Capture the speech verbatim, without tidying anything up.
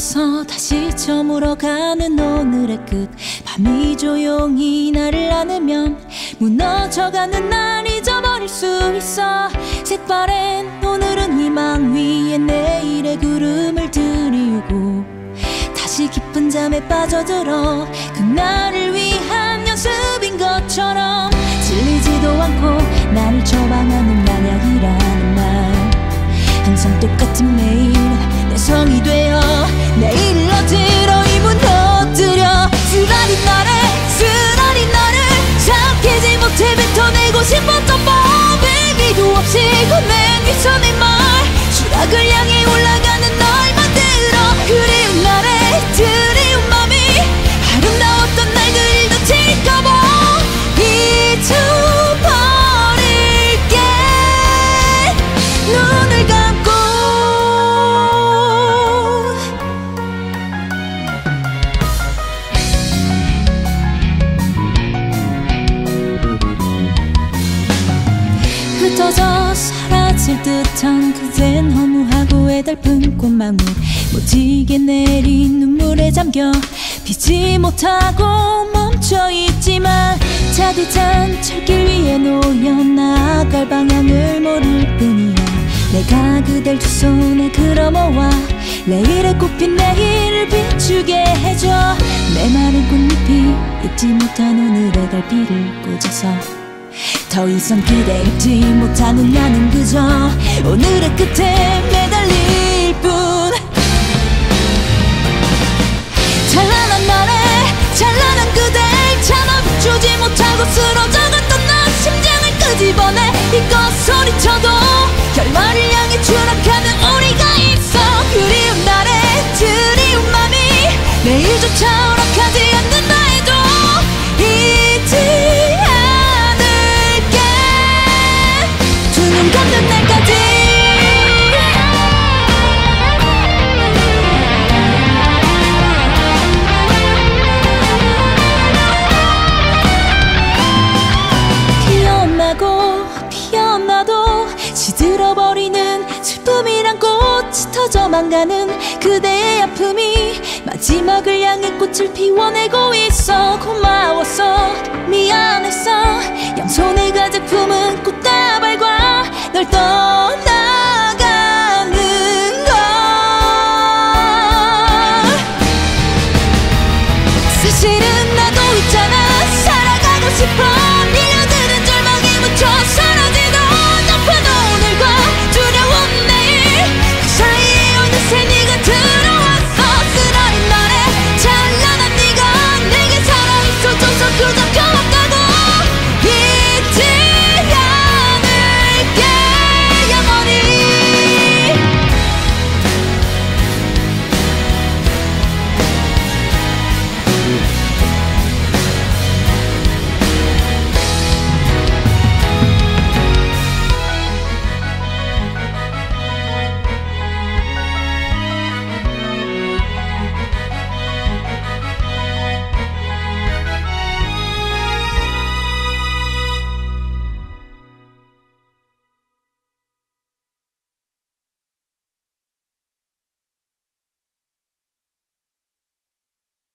돌아서 다시 저물어 가는 오늘의 끝, 밤이 조용히 나를 안으면 무너져가는 날 잊어버릴 수 있어. 새파란 오늘은 희망 위에 내일의 구름을 들이우고 다시 깊은 잠에 빠져들어 그날을 위한 연습인 것처럼 질리지도 않고 나를 처방하는 만약이라는 말, 항상 똑같은 매일 내 성이 되어 내 일러 들어 이 무너뜨려 쓰라린 나를 쓰라린 나를 삼키지 못해 뱉어내고 싶었던 법에 비도 없이 건넨 귀찮은 말, 추락을 향해 올라가는 널 만들어 그리운 나를 드리운 맘이 아름다웠던 날들 놓칠까봐 잊어버릴게. 눈을 감고 흩어져 사라질 듯한 그젠 허무하고 애달픈 꽃망울, 무지게 내린 눈물에 잠겨 피지 못하고 멈춰있지만 차디찬 철길 위에 놓여 나아갈 방향을 모를 뿐이야. 내가 그댈 두 손에 걸어모아 내일에 꽃핀 내일을 비추게 해줘. 내 마른 꽃잎이 잊지 못한 오늘의 달빛을 꽂아서 더 이상 그대 잊지 못하는 나는 그저 오늘의 끝에 매달릴 뿐. 찬란한 날에 찬란한 그댈 참아주지 못하고 쓰러져갔던 나, 심장을 끄집어내 이껏 소리쳐도 결말을 향해 추락하는 우리가 있어. 그리운 날에 드리운 맘이 내일조차 허락하지 않는 나에도 잊지 않을게. 두 눈 감는 날까지 시들어버리는 슬픔이란 꽃이 터져만 가는 그대의 아픔이 마지막을 향해 꽃을 피워내고 있어. 고마웠어 미안해.